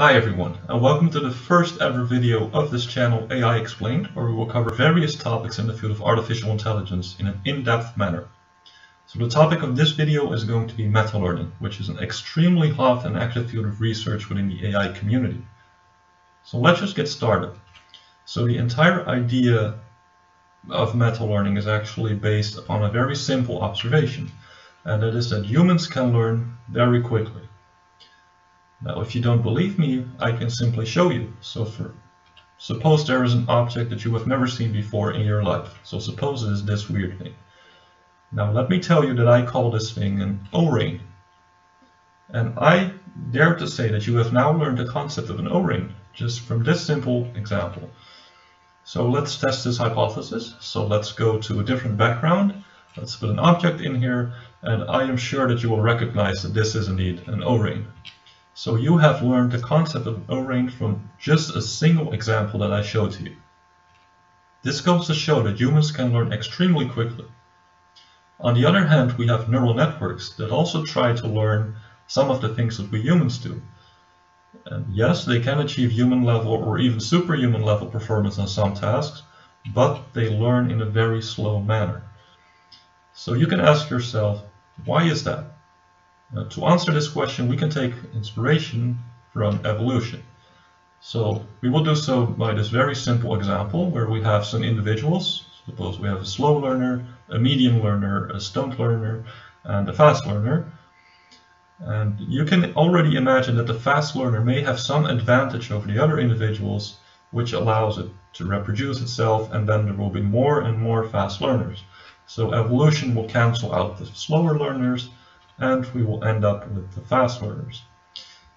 Hi everyone, and welcome to the first ever video of this channel, AI Explained, where we will cover various topics in the field of artificial intelligence in an in-depth manner. So the topic of this video is going to be meta-learning, which is an extremely hot and active field of research within the AI community. So let's just get started. So the entire idea of meta-learning is actually based upon a very simple observation, and that is that humans can learn very quickly. Now, if you don't believe me, I can simply show you. So suppose there is an object that you have never seen before in your life. So suppose it is this weird thing. Now, let me tell you that I call this thing an O-ring. And I dare to say that you have now learned the concept of an O-ring, just from this simple example. So let's test this hypothesis. So let's go to a different background. Let's put an object in here, and I am sure that you will recognize that this is indeed an O-ring. So you have learned the concept of O-ring from just a single example that I showed to you. This goes to show that humans can learn extremely quickly. On the other hand, we have neural networks that also try to learn some of the things that we humans do. And yes, they can achieve human level or even superhuman level performance on some tasks, but they learn in a very slow manner. So you can ask yourself, why is that? To answer this question, we can take inspiration from evolution. So we will do so by this very simple example where we have some individuals. Suppose we have a slow learner, a medium learner, a stunt learner, and a fast learner. And you can already imagine that the fast learner may have some advantage over the other individuals, which allows it to reproduce itself, and then there will be more and more fast learners. So evolution will cancel out the slower learners, and we will end up with the fast learners.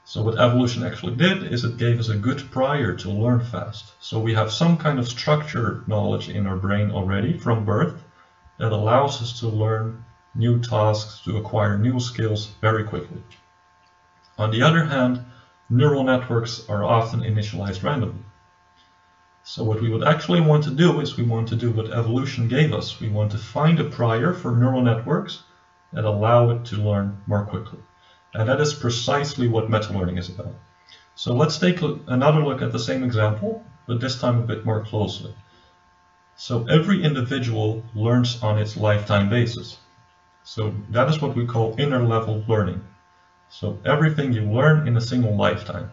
So what evolution actually did is it gave us a good prior to learn fast. So we have some kind of structured knowledge in our brain already from birth that allows us to learn new tasks, to acquire new skills very quickly. On the other hand, neural networks are often initialized randomly. So what we would actually want to do is we want to do what evolution gave us. We want to find a prior for neural networks and allow it to learn more quickly. And that is precisely what meta-learning is about. So let's take another look at the same example, but this time a bit more closely. So every individual learns on its lifetime basis. So that is what we call inner level learning. So everything you learn in a single lifetime.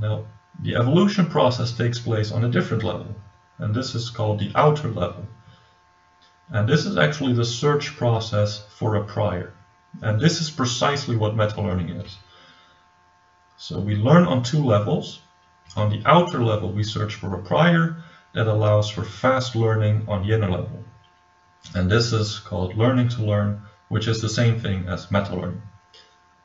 Now, the evolution process takes place on a different level, and this is called the outer level. And this is actually the search process for a prior. And this is precisely what meta-learning is. So we learn on two levels. On the outer level, we search for a prior that allows for fast learning on the inner level. And this is called learning to learn, which is the same thing as meta-learning.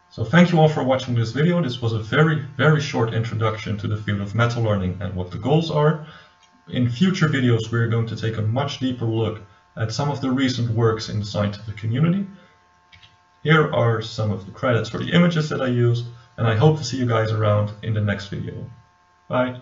So thank you all for watching this video. This was a very short introduction to the field of meta-learning and what the goals are. In future videos, we're going to take a much deeper look at some of the recent works in the scientific community. Here are some of the credits for the images that I used, and I hope to see you guys around in the next video. Bye!